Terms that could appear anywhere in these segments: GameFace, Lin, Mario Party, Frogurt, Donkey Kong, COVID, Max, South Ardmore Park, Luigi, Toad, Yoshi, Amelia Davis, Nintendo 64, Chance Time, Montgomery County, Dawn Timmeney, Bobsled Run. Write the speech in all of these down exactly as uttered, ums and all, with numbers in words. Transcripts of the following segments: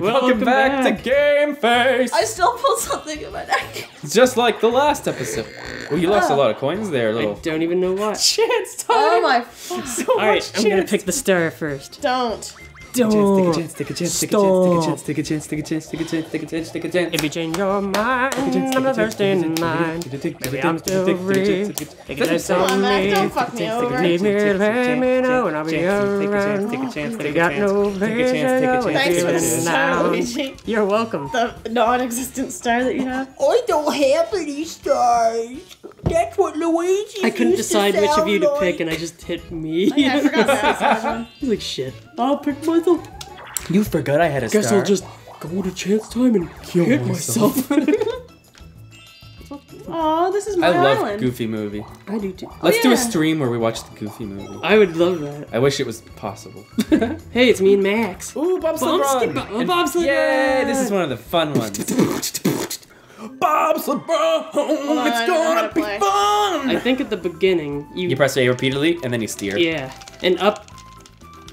Welcome, Welcome back, back to GameFace! I still pulled something in my neck. Just like the last episode. Well, you lost uh, a lot of coins there, little. I don't even know what. Chance time! Oh my fuck. So Alright, I'm gonna pick the star first. Don't. Don't. Take a chance, take a chance, take a chance, take a chance, take a chance, take a chance, take a chance, take a chance, take a chance. If you change your mind, I'm the first in line. Maybe I'm still free. Take a chance on me. Don't fuck me over. Need me to let me know and I'll be around. Take a chance, take a chance, take a chance. They got no vision, no vision now. You're welcome. The non-existent star that you have. I don't have any stars. That's what Luigi. I couldn't decide which of you to pick and I just hit me. I forgot that one. I was like, shit. I'll pick one. You forgot I had a star. Guess I'll just go to Chance Time and kill hit myself. Aw, this is my I island. I love Goofy Movie. I do too. Let's oh, yeah. do a stream where we watch the Goofy Movie. I would love that. I wish it was possible. Hey, it's me and Max. Ooh, Bobsled Run. Bob Bobsled Run. This is one of the fun ones. Bobsled Run. On, it's gonna be play. fun. I think at the beginning you you press A repeatedly and then you steer. Yeah, and up.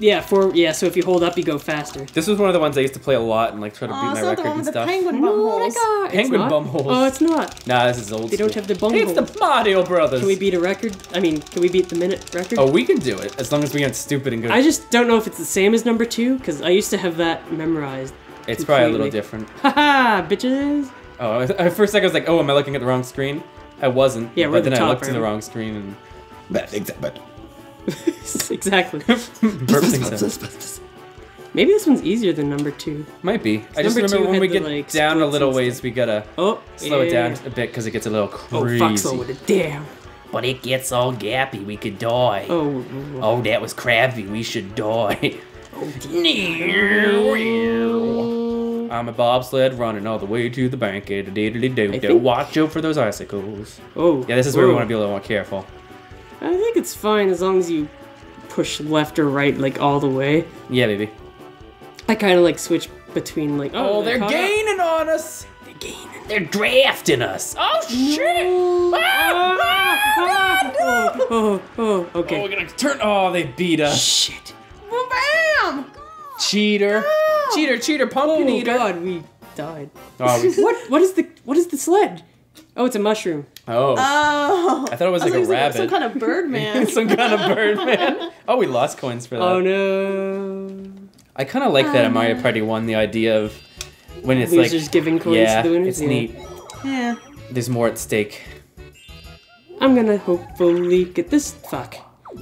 Yeah, for yeah. So if you hold up, you go faster. This was one of the ones I used to play a lot and like try to oh, beat my record and stuff. Oh, it's not the one with the penguin bumholes. Penguin bumholes. Oh, it's not. Nah, this is old. They don't have the bumholes. Hey, it's the Mario Brothers. Can we beat a record? I mean, can we beat the minute record? Oh, we can do it as long as we aren't stupid and good. I just don't know if it's the same as number two because I used to have that memorized. It's completely. probably a little different. Haha, bitches. Oh, at first I was like, oh, am I looking at the wrong screen? I wasn't. Yeah, we're but the then top I looked right? to the wrong screen and. But exactly. Exactly. Maybe this one's easier than number two. Might be. I just remember when we get the, like, down a little ways, we gotta oh, slow yeah. it down a bit because it gets a little crazy. Oh, fuck so with it. Damn. But it gets all gappy. We could die. Oh, oh, oh that was crappy. We should die. Oh, dear. I'm a bobsled running all the way to the bank. Think... Watch out for those icicles. Oh. Yeah, this is where oh. we want to be a little more careful. I think it's fine as long as you push left or right like all the way. Yeah, baby. I kind of like switch between like. Oh, oh they're, they're gaining up. on us. They're gaining. They're drafting us. Oh shit! No. Ah, ah, ah, ah, no. oh, oh, oh, okay. Oh, we're gonna turn. Oh, they beat us. Shit. Well, bam! Cheater! No. Cheater! Cheater! Pumpkin oh, eater! Oh god, we died. Oh, we... what? What is the? What is the sled? Oh, it's a mushroom. Oh. Oh. I thought it was, was like, like a rabbit. Like some kind of bird man. Some kind of bird man. Oh, we lost coins for that. Oh, no. I kind of like oh, that in Mario Party one, the idea of when it's Losers like... giving coins yeah, to the winners. It's yeah. neat. Yeah. There's more at stake. I'm going to hopefully get this fuck.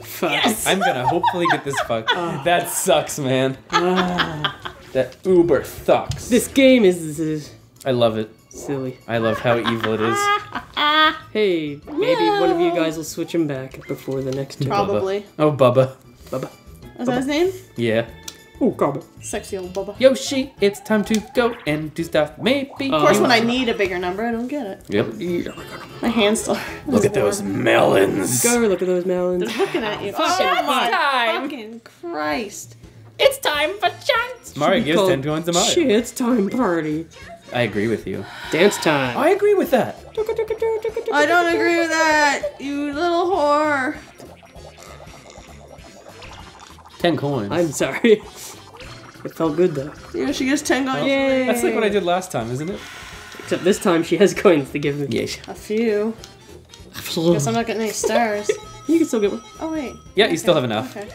Fuck. Yes. I'm going to hopefully get this fuck. Oh. That sucks, man. Oh. That uber sucks. This game is... is I love it. Silly. I love how evil it is. Hey, maybe Whoa. one of you guys will switch him back before the next turn. Probably. Bubba. Oh, Bubba. Bubba. Is that his name? Yeah. Oh, Bubba. Sexy old Bubba. Yoshi, it's time to go and do stuff. Maybe. Of course, when I need a bigger number, I don't get it. Yep. My hand's still. Look at warm. those melons. Go look at those melons. They're looking at you. Fuck oh, my time. Fucking Christ. It's time for chance. Mario gives ten coins to Mario. Shit, it's time party. I agree with you. Dance time. I agree with that. I don't agree with that, you little whore. Ten coins. I'm sorry. It felt good though. Yeah, she gets ten coins. Oh, yay. That's like what I did last time, isn't it? Except this time she has coins to give me. Yes. A few. Guess I'm not getting any stars. You can still get one. Oh wait. Yeah, okay. You still have enough. Okay.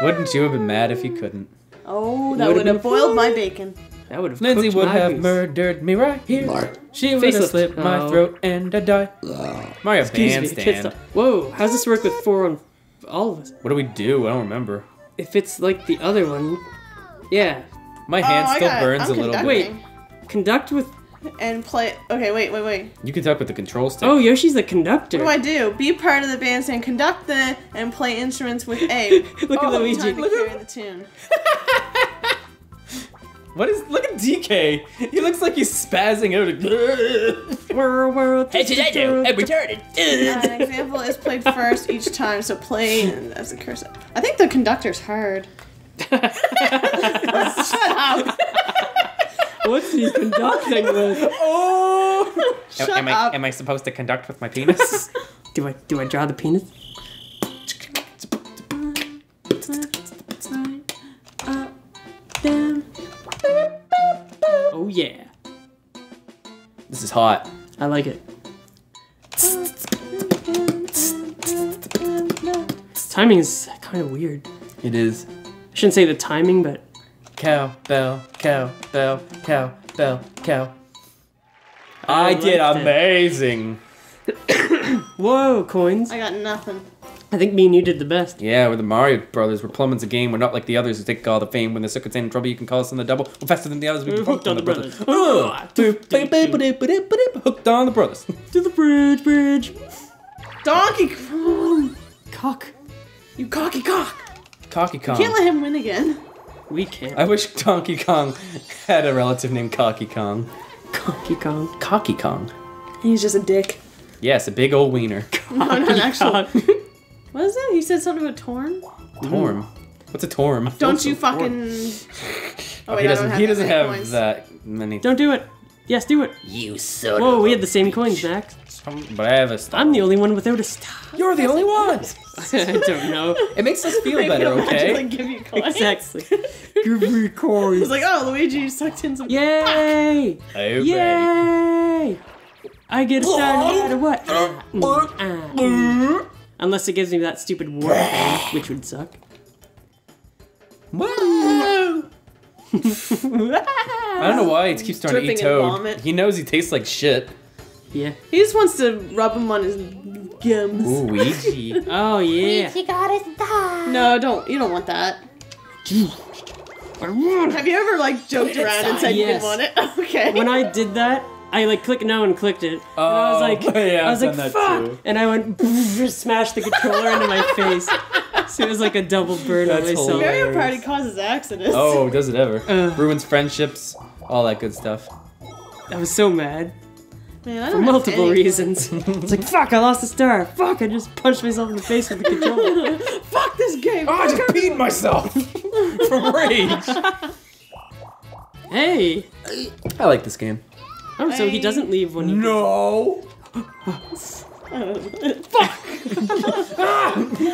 Wouldn't you have been mad if you couldn't? Oh, that would have boiled my bacon. That would have Lindsay would have piece. murdered me right here. Mark. She would have slit my oh. throat and I die. Ugh. Mario Bandstand. Whoa, how's this work with four on all of us? What do we do? I don't remember. If it's like the other one, yeah. My hand oh, still burns I'm a little bit. Wait, conduct with and play. Okay, wait, wait, wait. You conduct with the control stick. Oh, Yoshi's the conductor. What do I do? Be part of the bandstand, conduct the and play instruments with A. Look oh, at Luigi. I'm trying to carry the tune. What is? Look at D K. He looks like he's spazzing out. Hey, today do and retarded. An example is played first each time, so play as a cursor. I think the conductor's hard. Shut up. What's he conducting with? Oh, shut am, am up. I, am I supposed to conduct with my penis? do I? Do I draw the penis? Down. yeah. This is hot. I like it. This timing is kind of weird. It is. I shouldn't say the timing, but... Cow, bell, cow, bell, cow, bell, cow. I, I did amazing. Whoa, coins. I got nothing. I think me and you did the best. Yeah, we're the Mario Brothers. We're plumbing's a game. We're not like the others who take all the fame. When the circuit's in trouble, you can call us on the double. We're faster than the others. We we're hooked on the brothers. Hooked on the brothers. To the bridge, bridge. Donkey Kong. Cock. You cocky cock. Cocky Kong. You can't let him win again. We can't. I wish Donkey Kong had a relative named Cocky Kong. Cocky Kong. Cocky Kong. He's just a dick. Yes, a big old wiener. No, not actually. What is that? He said something about torm? Torm? Mm. What's a torm? Don't What's you fucking... Oh, wait, he doesn't, I don't have he doesn't have coins. that many... Don't do it. Yes, do it. You son Whoa, of we had the same coins, Max. But I have a star. I'm the only one without a star. You're the only one! I don't know. It makes us feel better, okay? Like, give you coins. Exactly. Give me coins. It's like, oh, Luigi, you sucked in some... Yay! Okay. Yay! I get a star no matter what. Uh, uh, uh, Unless it gives me that stupid warp thing, which would suck. Whoa! I don't know why he keeps trying to eat Toad. He knows he tastes like shit. Yeah. He just wants to rub him on his gums. Ooh, Luigi. Oh, yeah. Luigi got his dog. No, don't. You don't want that. Have you ever, like, joked around and said yes. you didn't want it? Okay. When I did that, I like clicked no and clicked it. Oh, and I was like, yeah, I was like, fuck! Too. And I went, smashed the controller into my face. So it was like a double burn on myself. Mario Party causes accidents. Oh, does it ever? Uh, Ruins friendships, all that good stuff. I was so mad. Man, I don't For multiple reasons. It's like, fuck, I lost a star. Fuck, I just punched myself in the face with the controller. Fuck this game. Oh, I just peed myself from rage. Hey. I like this game. Oh, so he doesn't leave when he... No! Fuck!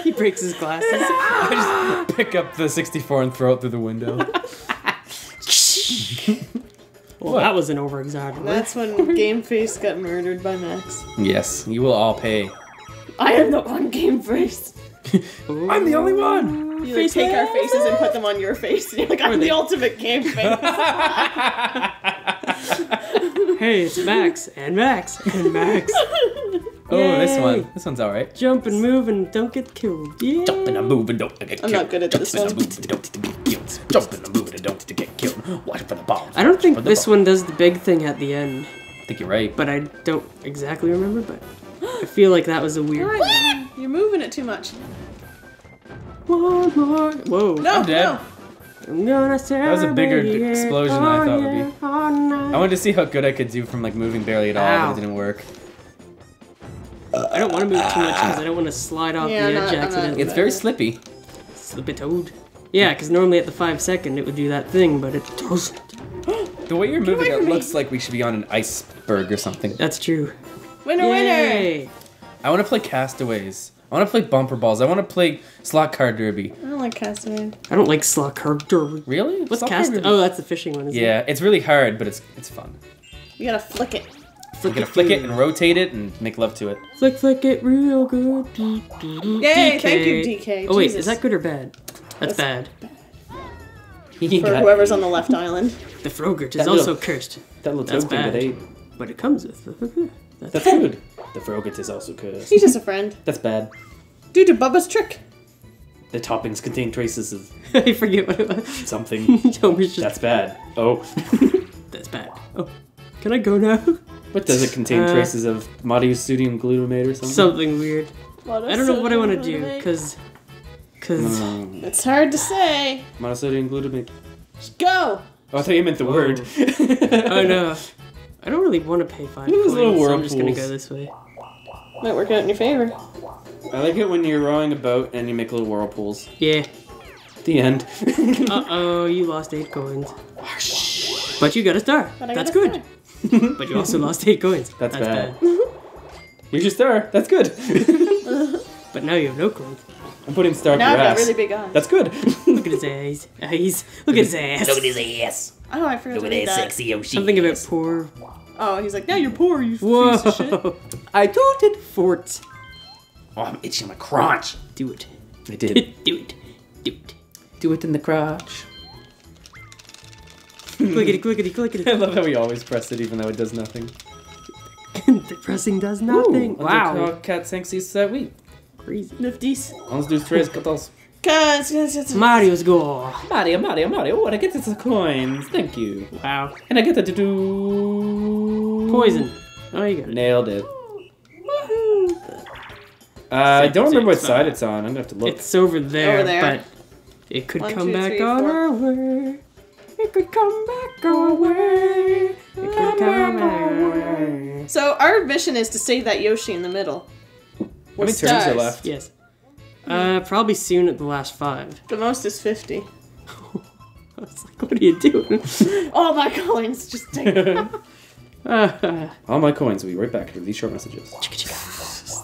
He breaks his glasses. I just pick up the sixty-four and throw it through the window. Well, that was an over-exaggeration. That's when GameFace got murdered by Max. Yes, you will all pay. I am the one GameFace. I'm the only one! You like, take our faces and put them on your face, and you're like, I'm the ultimate GameFace. Hey, it's Max, and Max, and Max. Oh, Yay. this one. This one's alright. Jump and move and don't get killed. Yeah. Jump and move and don't get killed. I'm not good at Jump this one. Jump and don't get killed. Jump and move and don't get killed. Watch for the bombs. I don't think this one does the big thing at the end. I think you're right. But I don't exactly remember, but I feel like that was a weird one. You're moving it too much. One more. Whoa. No, I'm dead. No. I'm gonna that was a bigger explosion than I thought would be. I wanted to see how good I could do from like moving barely at all, Ow. but it didn't work. I don't want to move too much because I don't want to slide off yeah, the edge no, accidentally. No, it's very slippy. Slippy toad. Yeah, because normally at the five second it would do that thing, but it doesn't. The way you're moving, it looks like we should be on an iceberg or something. That's true. Winner, Yay. winner! I want to play Castaways. I want to play bumper balls. I want to play slot car derby. I don't like Castaways. I don't like slot car derby. Really? What's Castaways? Oh, that's the fishing one, isn't yeah, it? Yeah, it's really hard, but it's it's fun. You gotta flick it. Flick you gotta it flick it and rotate it and make love to it. Flick, flick it real good. Yay, D K. Thank you, D K. Oh, wait, Jesus. Is that good or bad? That's, that's bad. bad. For whoever's on the left island. The Frogurt is that also little, cursed. That little that's bad. That but it comes with the That's the food. food. The Frogurt is also cursed. He's just a friend. That's bad. Due to Bubba's trick. The toppings contain traces of... I forget what it was. Something. Just... That's bad. Oh. That's bad. Oh. Can I go now? What does it contain? Uh, traces of monosodium glutamate or something? Something weird. I don't know what I want to do, because... Because... Um, it's hard to say. Monosodium glutamate. Just go! Oh, I thought you meant the Whoa. word. Oh, no. I don't really want to pay five coins, so I'm just going to go this way. Might work out in your favor. I like it when you're rowing a boat and you make little whirlpools. Yeah. The end. Uh-oh, you lost eight coins. But you got a star. That's good. Star. But you also lost eight coins. That's, That's bad. bad. Here's your star. That's good. But now you have no coins. I'm putting star up your ass. Now I've got really big eyes. That's good. Look at his eyes. Eyes. Look at his ass. Look at his ass. Oh, I forgot to read that. Look at his sexy ocean. Something about poor. Oh, he's like, now you're poor, you Whoa. piece of shit. I tooted fort. Oh, I'm itching my crotch. Do it. I did. Do it. Do it. Do it in the crotch. Clickety, clickety, clickety. I love how we always press it even though it does nothing. The pressing does nothing. Ooh, wow. Cat sexy set week. Crazy. Nifties. Let's do tres catas. Mario's go. Mario, Mario, Mario. Oh, and I get the coins. Thank you. Wow. And I get to do poison. Oh, you got it. Nailed it. Woohoo. Uh, I don't remember what side it's on. I'm gonna have to look. It's over there. Over there. But it could One, come two, back three, on four. our way. It could come back our way. It could come back our way. So our mission is to save that Yoshi in the middle. How many turns are left? Yes. Uh, probably soon at the last five. The most is fifty. I was like, what are you doing? All my coins, just take them. uh, All my coins. We'll be right back after these short messages.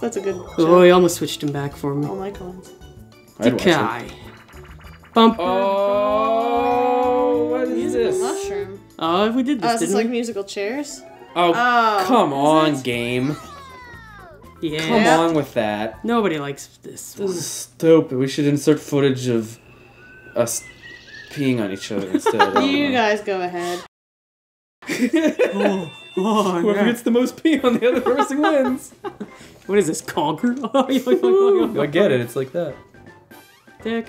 That's a good joke. Oh, he almost switched him back for me. All my coins. I'd watch it. Bump. Oh, what is this? Mushroom. Oh, we did this, oh, didn't we? Oh, it's like musical chairs? Oh, oh come on, nice. game. Yeah. Come on with that. Nobody likes this. This one. is stupid. We should insert footage of us peeing on each other instead. You guys go ahead. oh, oh, Whoever gets the most pee on the other person wins. What is this, Conker? I get it. It's like that. I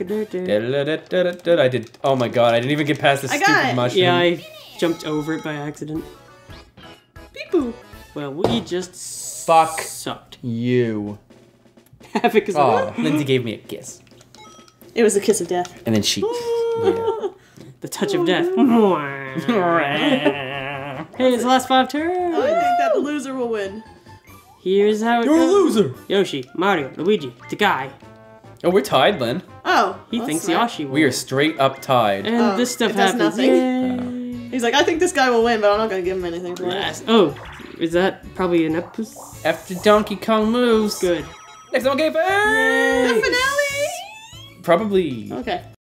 did. Oh my god! I didn't even get past the stupid mushroom. Yeah, I jumped over it by accident. Beep-boo. Well, we just. Fuck sucked. You. Havoc is oh, Lindsay gave me a kiss. It was a kiss of death. And then she. yeah. The touch of death. Hey, it's the last five turns. Oh, I think that the loser will win. Here's how it You're goes. You're a loser. Yoshi, Mario, Luigi, the guy. Oh, we're tied, Lin. Oh. He thinks smart. Yoshi will. We are straight up tied. And oh, this stuff happens. Nothing. Uh, He's like, I think this guy will win, but I'm not going to give him anything for that. Oh. Is that probably an episode? After Donkey Kong moves. Good. Next on GameFace! The finale! Probably. Okay.